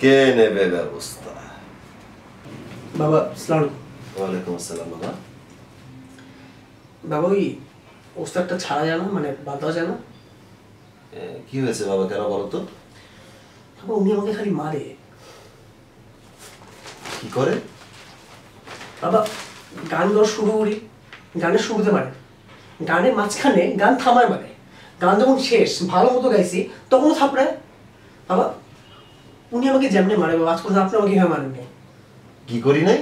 केने व्यवस्था बाबा सलाम वालेकुम अस्सलाम बाबा बाबा ওই ওস্তাদটা ছাড়া জানা মানে বাঁধা জানা কি হয়েছে বাবা কেন বলো তো বাবা উনি আমাকে খালি মারে কি করে বাবা গান ধর শুরু করি গানে শুরুতে মারে গানে মাঝখানে গান থামায় মারে গান যখন শেষ ভালো মতো গাইছি তখন ছাপড়ায় বাবা উনি আমাকে জামনে মারে বাবা আজ পর্যন্ত আপনি আমাকে কিভাবে মারেন কি করি নাই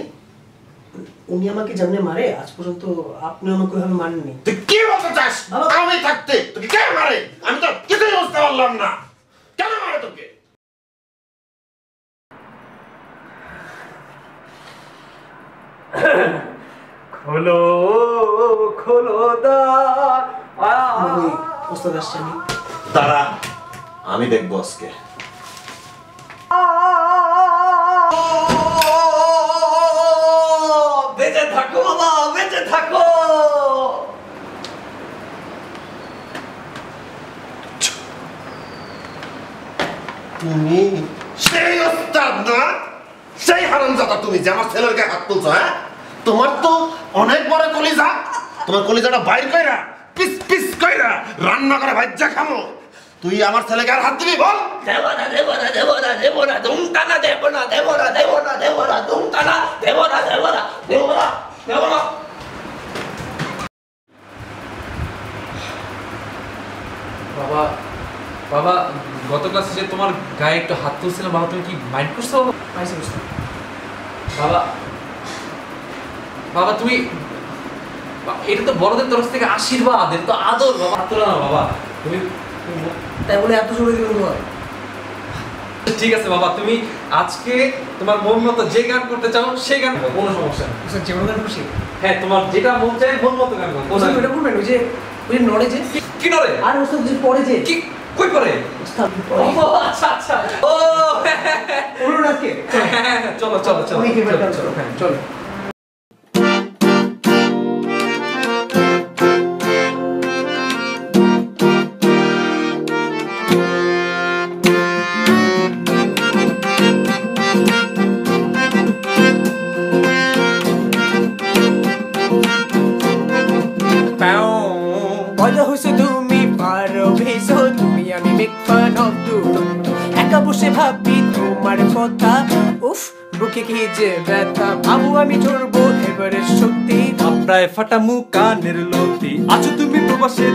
উনি আমাকে জামনে মারে আজ পর্যন্ত আপনি আমাকে কিভাবে মারেন নি তুই কি বলতে চাস বাবা আমি থাকতে তুই কে মারে আমি তো কিছুই বুঝতে পারলাম না কেন মারে তোকে খোলো খোলো দা আমি ওস্তাদ আসছে নি দাঁড়া আমি দেখব আজকে বেঁচে থাকো বাবা বেঁচে থাকো তুমি সেই ওস্তাদ না সেই হারামজাদা তুমি যে আমার ছেলের গায়ে হাত তুলছো হ্যাঁ তোমার তো অনেক বড় কলিজা তোমার কলিজাটা বাইর কইরা পিস পিস কইরা রান্না করে ভাজ্যা খামো তুই আমার ছেলেকে আর হাত দিবি বল দেবো না দেবো না দেবো না দেবো না দুমটানা দেবো না দেবো না দেবো না দেবো না দুমটানা দেবো না দেবো না দেবো না দেবো না বাবা বাবা গত ক্লাসে যে তোমার গায়ে একটু হাত তুলছিলাম বাবা তুমি কি মাইন্ড করছো বাবা বাবা তুমি এটা তো বড়দের তরফ থেকে আশীর্বাদ এটা তো আদর বাবা হাত তোলা না বাবা তুমি তাই বলে এত সময় ঠিক আছে বাবা তুমি আজকে তোমার মন মতো যে গান করতে চাও সেই গান করো কোনো সমস্যা নেই যেমন গান খুশি হ্যাঁ তোমার যেটা মন চাই মন মতো গান করো ওটা করবেন ওই যে ওই নড়ে যে কি নড়ে আর ওসব যে পড়ে যে কি কই পড়ে আচ্ছা আচ্ছা ও ওর নাকি চলো চলো চলো চলো চলো I'm at your feet whenever, whenever we are meant to be together. Ami ei ar tumi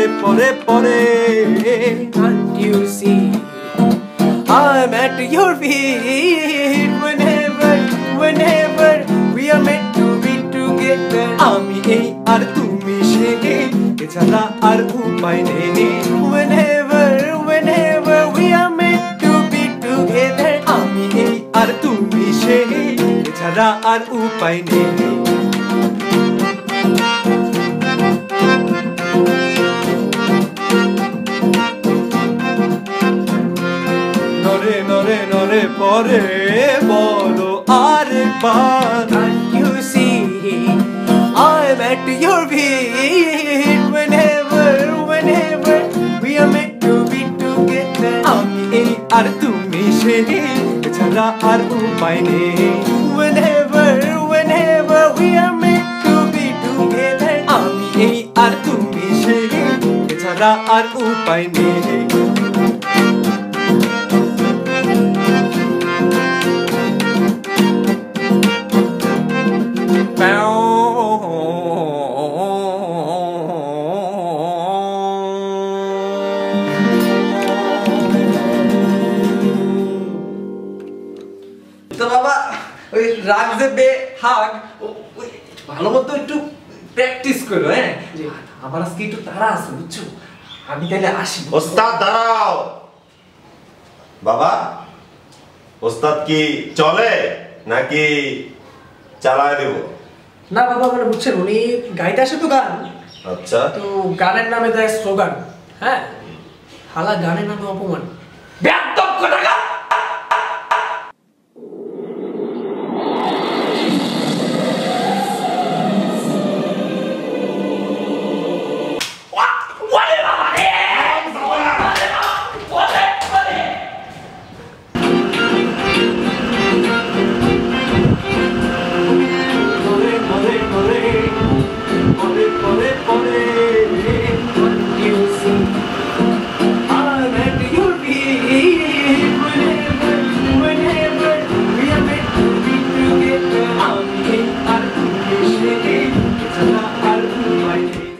shei. Whenever, whenever we are meant to be together, আমি এই আর তুমি সে এছাড়া আর উপায় নেই নরে নরে নরে পরে বলো আরেকবার Can't you see I'm at your feet আর তুমি সেরে ছাড়া আর উপায় নেই whenever whenever we are meant to be together আমি এই আর তুমি সেরে ছাড়া আর উপায় নেই গানের নামে দেয় স্লোগান হ্যাঁ হালা গানের নামে অপমান